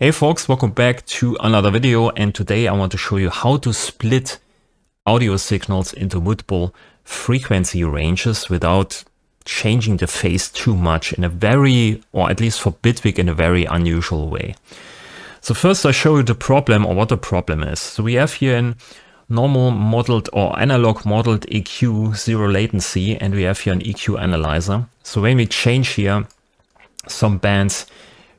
Hey folks, welcome back to another video, and today I want to show you how to split audio signals into multiple frequency ranges without changing the phase too much in a very, or at least for Bitwig, in a very unusual way. So first I show you the problem, or what the problem is. So we have here an normal modeled or analog modeled EQ, zero latency, and we have here an EQ analyzer. So when we change here some bands,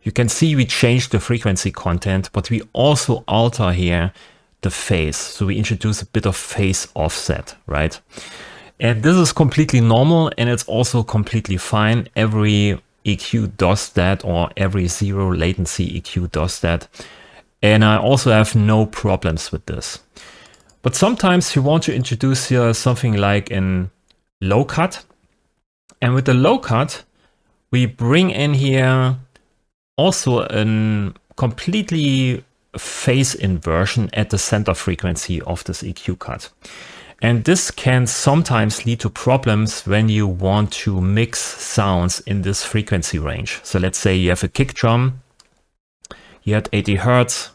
you can see we change the frequency content, but we also alter here the phase. So we introduce a bit of phase offset, right? And this is completely normal, and it's also completely fine. Every EQ does that, or every zero latency EQ does that. And I also have no problems with this. But sometimes you want to introduce here something like in low cut. And with the low cut, we bring in here also a completely phase inversion at the center frequency of this EQ cut. And this can sometimes lead to problems when you want to mix sounds in this frequency range. So let's say you have a kick drum, you had 80 Hertz,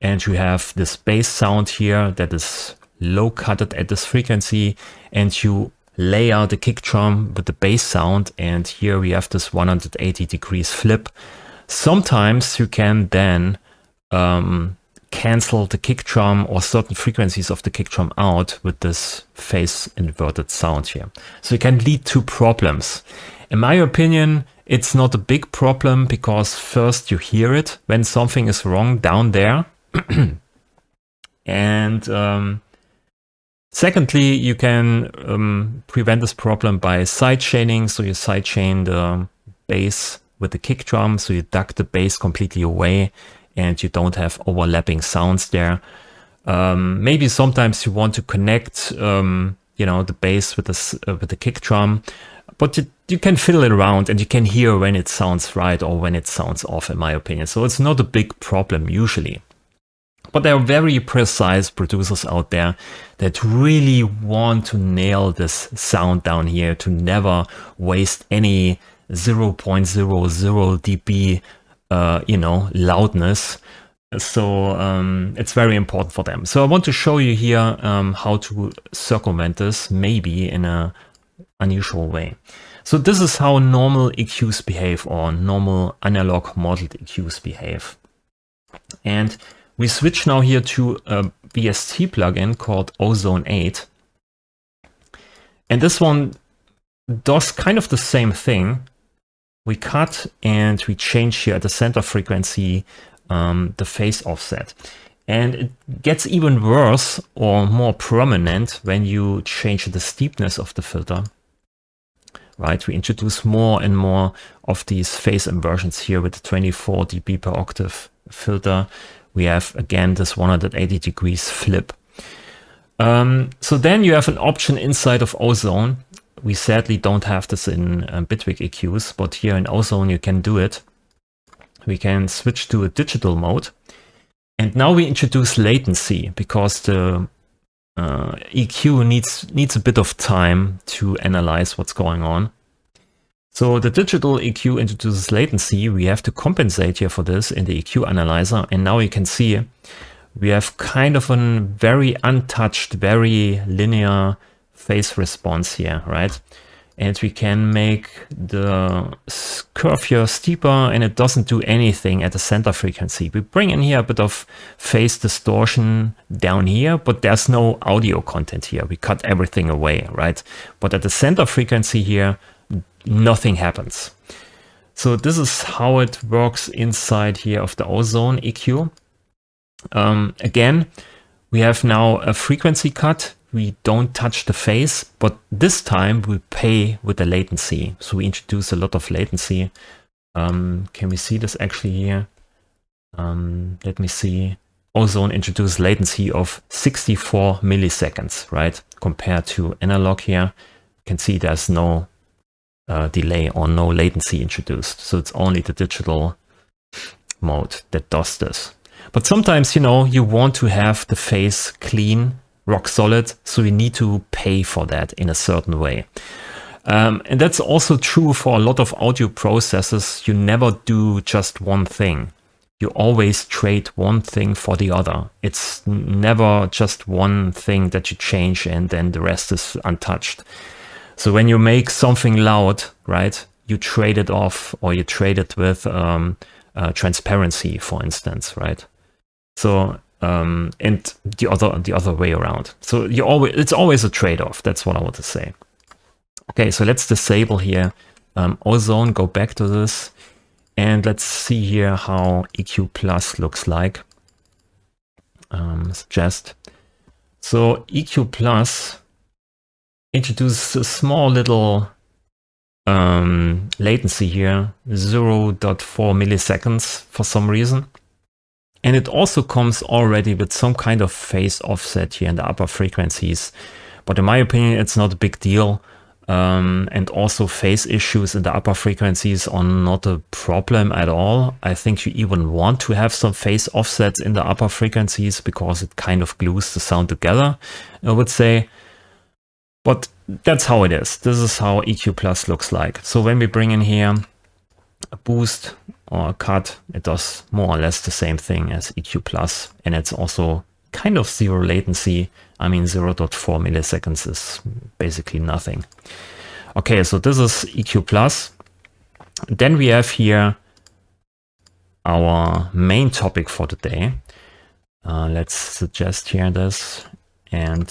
and you have this bass sound here that is low cutted at this frequency, and you layer the kick drum with the bass sound, and here we have this 180 degrees flip. Sometimes you can then cancel the kick drum or certain frequencies of the kick drum out with this phase inverted sound here. So it can lead to problems. In my opinion, it's not a big problem, because first you hear it when something is wrong down there. And secondly, you can prevent this problem by sidechaining. So you sidechain the bass with the kick drum, so you duck the bass completely away and you don't have overlapping sounds there. Maybe sometimes you want to connect you know, the bass with the kick drum, but you can fiddle it around and you can hear when it sounds right or when it sounds off, in my opinion. So it's not a big problem usually. But there are very precise producers out there that really want to nail this sound down here, to never waste any 0.00 dB, you know, loudness. So it's very important for them. So I want to show you here how to circumvent this, maybe in an unusual way. So this is how normal EQs behave, or normal analog modeled EQs behave. And we switch now here to a VST plugin called Ozone 8. And this one does kind of the same thing. We cut and we change here at the center frequency the phase offset. And it gets even worse or more prominent when you change the steepness of the filter. Right, we introduce more and more of these phase inversions here with the 24 dB per octave filter. We have again this 180 degrees flip. So then you have an option inside of Ozone. We sadly don't have this in Bitwig EQs, but here in Ozone you can do it. We can switch to a digital mode. And now we introduce latency, because the EQ needs a bit of time to analyze what's going on. So the digital EQ introduces latency. We have to compensate here for this in the EQ analyzer. And now you can see we have kind of a very untouched, very linear phase response here, right? And we can make the curve here steeper, and it doesn't do anything at the center frequency. We bring in here a bit of phase distortion down here, but there's no audio content here. We cut everything away, right? But at the center frequency here, nothing happens. So this is how it works inside here of the Ozone EQ. Again, we have now a frequency cut. We don't touch the phase, but this time we pay with the latency. So we introduce a lot of latency. Can we see this actually here? Let me see. Ozone introduced latency of 64 milliseconds, right? Compared to analog here. You can see there's no delay or no latency introduced. So it's only the digital mode that does this. But sometimes, you know, you want to have the phase clean, rock solid. So you need to pay for that in a certain way. And that's also true for a lot of audio processes. You never do just one thing. you always trade one thing for the other. It's never just one thing that you change and then the rest is untouched. So when you make something loud, right, you trade it off, or you trade it with transparency, for instance, right? So and the other way around. So you always, it's always a trade-off. That's what I want to say. Okay, so let's disable here Ozone, go back to this, and let's see here how EQ plus looks like. Suggest. So EQ plus introduces a small little latency here, 0.4 milliseconds for some reason. And it also comes already with some kind of phase offset here in the upper frequencies. But in my opinion, it's not a big deal. And also phase issues in the upper frequencies are not a problem at all. I think you even want to have some phase offsets in the upper frequencies because it kind of glues the sound together, I would say. But that's how it is. This is how EQ plus looks like. So when we bring in here a boost or a cut, it does more or less the same thing as EQ plus, and it's also kind of zero latency. I mean, 0.4 milliseconds is basically nothing. Okay, so this is EQ plus. Then we have here our main topic for today. Let's suggest here this. And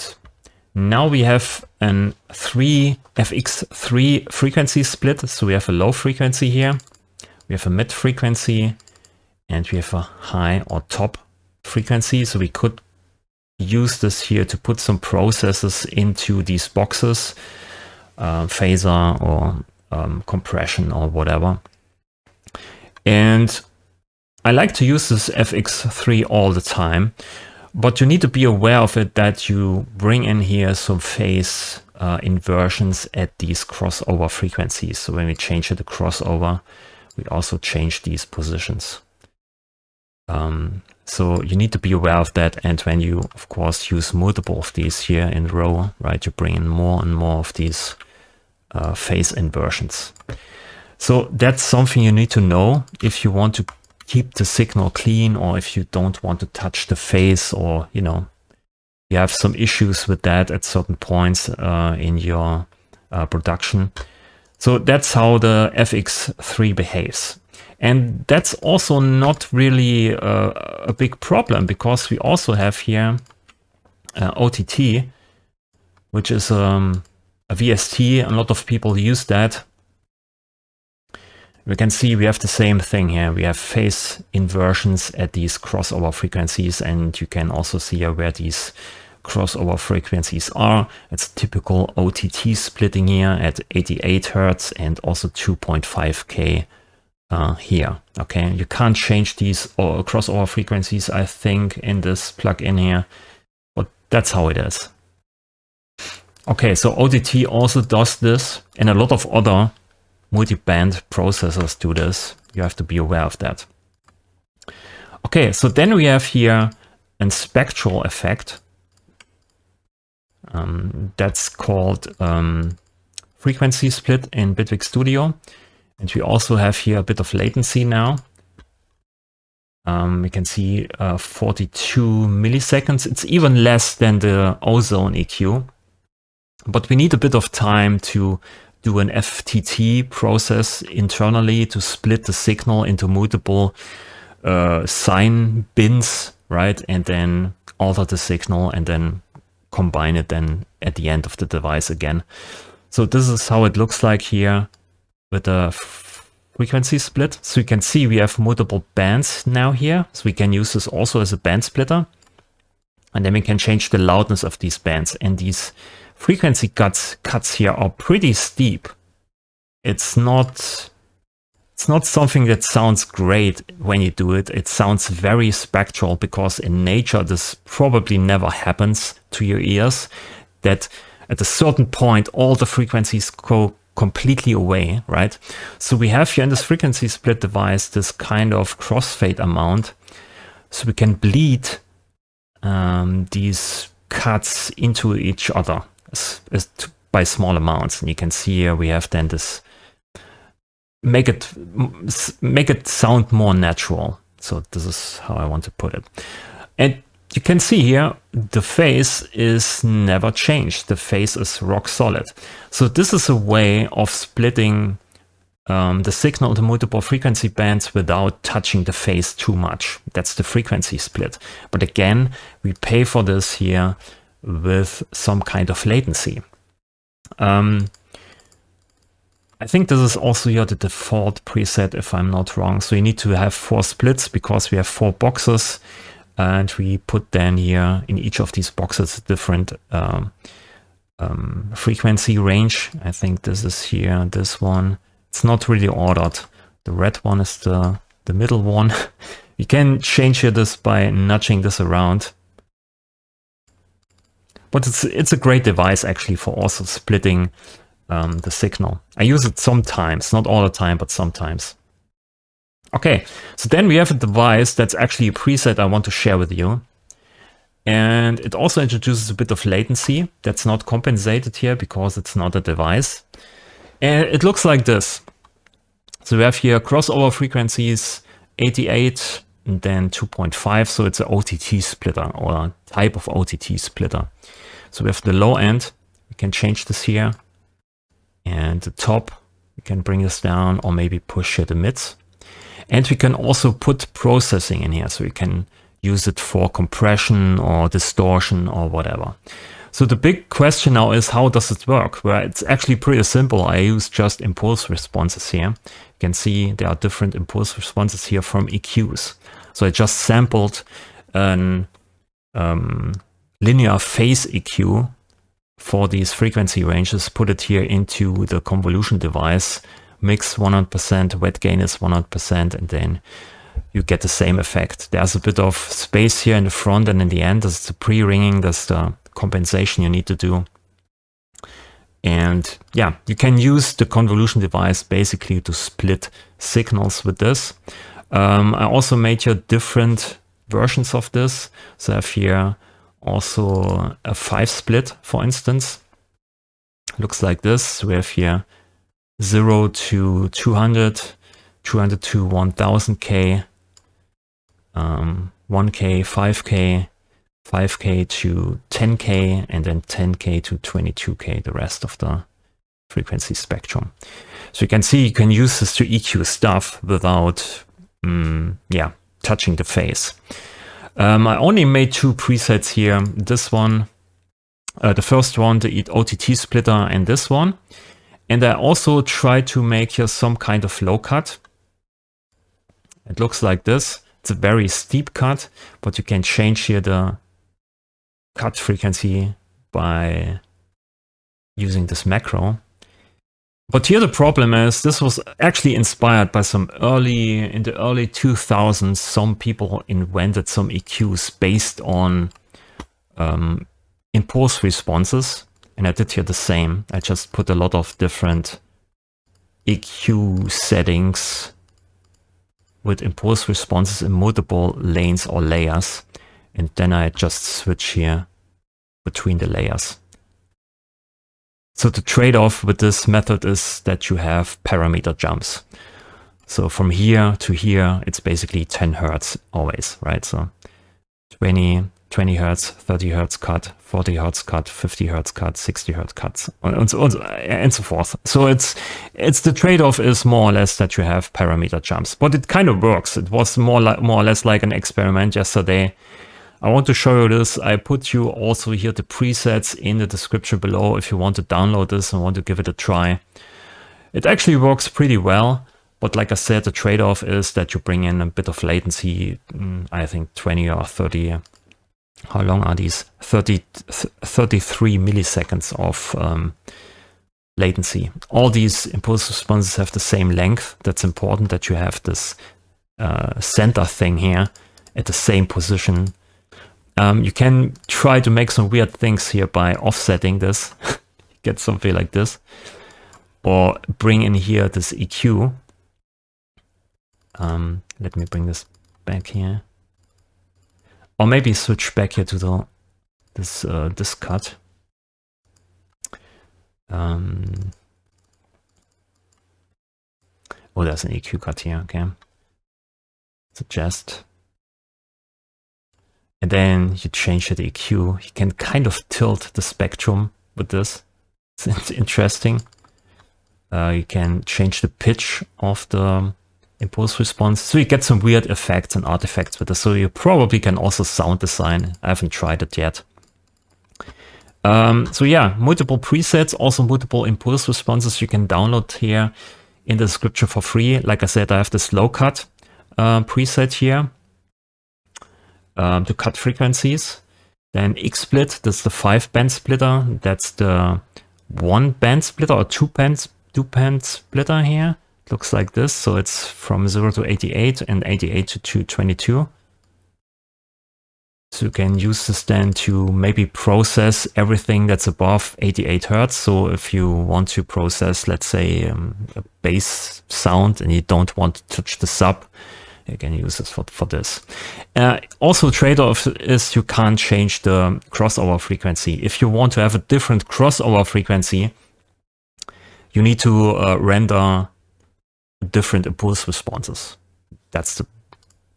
now we have an FX3 frequency split. So we have a low frequency here. We have a mid frequency, and we have a high or top frequency. So we could use this here to put some processes into these boxes, phaser or compression or whatever. And I like to use this FX3 all the time, but you need to be aware of it that you bring in here some phase inversions at these crossover frequencies. So when we change it to crossover, we also change these positions. So you need to be aware of that. And when you, of course, use multiple of these here in a row, right, you bring in more and more of these phase inversions. So that's something you need to know if you want to keep the signal clean, or if you don't want to touch the phase, or, you know, you have some issues with that at certain points in your production. So that's how the FX3 behaves. And that's also not really a big problem, because we also have here OTT, which is a VST. A lot of people use that. We can see we have the same thing here. We have phase inversions at these crossover frequencies, and you can also see here where these crossover frequencies are. It's typical OTT splitting here at 88 Hertz and also 2.5K. Here, okay, you can't change these crossover frequencies, I think, in this plugin here, but that's how it is. Okay, so OTT also does this, and a lot of other multi-band processors do this. You have to be aware of that. Okay, so then we have here a spectral effect that's called frequency split in Bitwig Studio. And we also have here a bit of latency now. We can see 42 milliseconds. It's even less than the Ozone EQ. But we need a bit of time to do an FFT process internally to split the signal into multiple sine bins, right? And then alter the signal and then combine it then at the end of the device again. So this is how it looks like here with the frequency split. So you can see we have multiple bands now here. So we can use this also as a band splitter. And then we can change the loudness of these bands. And these frequency cuts here are pretty steep. It's not something that sounds great when you do it. It sounds very spectral, because in nature this probably never happens to your ears, that at a certain point all the frequencies go completely away, right? So we have here in this frequency split device this kind of crossfade amount, so we can bleed these cuts into each other by small amounts. And you can see here we have then this, make it sound more natural. So this is how I want to put it. And you can see here, the phase is never changed. The phase is rock solid. So this is a way of splitting the signal into multiple frequency bands without touching the phase too much. That's the frequency split. But again, we pay for this here with some kind of latency. I think this is also here the default preset, if I'm not wrong. So you need to have 4 splits because we have 4 boxes, and we put then here in each of these boxes a different frequency range. I think this is here, this one. It's not really ordered. The red one is the middle one. You can change here this by nudging this around. But it's a great device actually for also splitting the signal. I use it sometimes, not all the time, but sometimes. Okay, so then we have a device that's actually a preset I want to share with you. And it also introduces a bit of latency that's not compensated here because it's not a device. And it looks like this. So we have here crossover frequencies, 88 and then 2.5. So it's an OTT splitter or a type of OTT splitter. So we have the low end, we can change this here. And the top, we can bring this down or maybe push here the mids. And we can also put processing in here. So we can use it for compression or distortion or whatever. So the big question now is, how does it work? Well, it's actually pretty simple. I use just impulse responses here. You can see there are different impulse responses here from EQs. So I just sampled an linear phase EQ for these frequency ranges, put it here into the convolution device, mix 100%, wet gain is 100%, and then you get the same effect. There's a bit of space here in the front and in the end. That's the pre-ringing, that's the compensation you need to do. And yeah, you can use the convolution device basically to split signals with this. I also made here different versions of this. So I have here also a 5 split, for instance. Looks like this. We have here 0 to 200, 200 to 1000K, 1K, 5K, 5K to 10K, and then 10K to 22K, the rest of the frequency spectrum. So you can see you can use this to EQ stuff without yeah, touching the phase. I only made 2 presets here. This one, the first one, the OTT splitter, and this one. And I also try to make here some kind of low cut. It looks like this. It's a very steep cut, but you can change here the cut frequency by using this macro. But here the problem is, this was actually inspired by some in the early 2000s, some people invented some EQs based on impulse responses. And I did here the same. I just put a lot of different EQ settings with impulse responses in multiple lanes or layers. And then I just switch here between the layers. So the trade-off with this method is that you have parameter jumps. So from here to here, it's basically 10 Hertz always, right? So 20 Hertz, 30 Hertz cut, 40 Hertz cut, 50 Hertz cut, 60 Hertz cuts, and so forth. So it's the trade-off is more or less that you have parameter jumps, but it kind of works. It was more or less like an experiment yesterday. I want to show you this. I put you also here the presets in the description below if you want to download this and want to give it a try. It actually works pretty well, but like I said, the trade-off is that you bring in a bit of latency. I think 20 or 30, how long are these? 33 milliseconds of latency. All these impulse responses have the same length. That's important that you have this center thing here at the same position. You can try to make some weird things here by offsetting this, get something like this, or bring in here this EQ. Let me bring this back here, or maybe switch back here to the this cut. Oh, there's an EQ cut here. Okay, suggest. And then you change the EQ. You can kind of tilt the spectrum with this. It's interesting. You can change the pitch of the impulse response. So you get some weird effects and artifacts with this. So you probably can also sound design. I haven't tried it yet. So yeah, multiple presets, also multiple impulse responses you can download here in the description for free. Like I said, I have the slow cut preset here to cut frequencies. Then XSplit, that's the 5-band splitter. That's the 1-band splitter or 2-band splitter here. It looks like this. So it's from 0 to 88 and 88 to 222. So you can use this then to maybe process everything that's above 88 hertz. So if you want to process, let's say, a bass sound and you don't want to touch the sub, you can use this for this. Also, trade-off is you can't change the crossover frequency. If you want to have a different crossover frequency, you need to render different impulse responses. That's the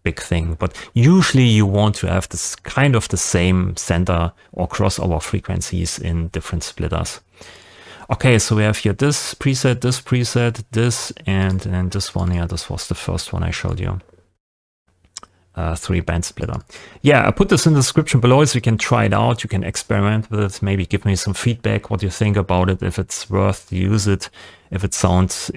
big thing, but usually you want to have this kind of the same center or crossover frequencies in different splitters. Okay, so we have here this preset, this, and then this one here. This was the first one I showed you. 3-band splitter. Yeah, I put this in the description below so you can try it out. You can experiment with it. Maybe give me some feedback what you think about it, if it's worth to use it, if it sounds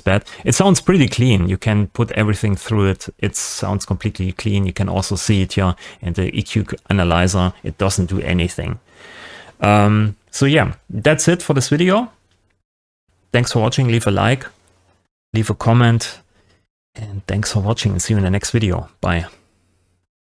bad. It sounds pretty clean. You can put everything through it. It sounds completely clean. You can also see it here in the EQ analyzer. It doesn't do anything. So yeah, that's it for this video. Thanks for watching. Leave a like, leave a comment. And thanks for watching and see you in the next video. Bye.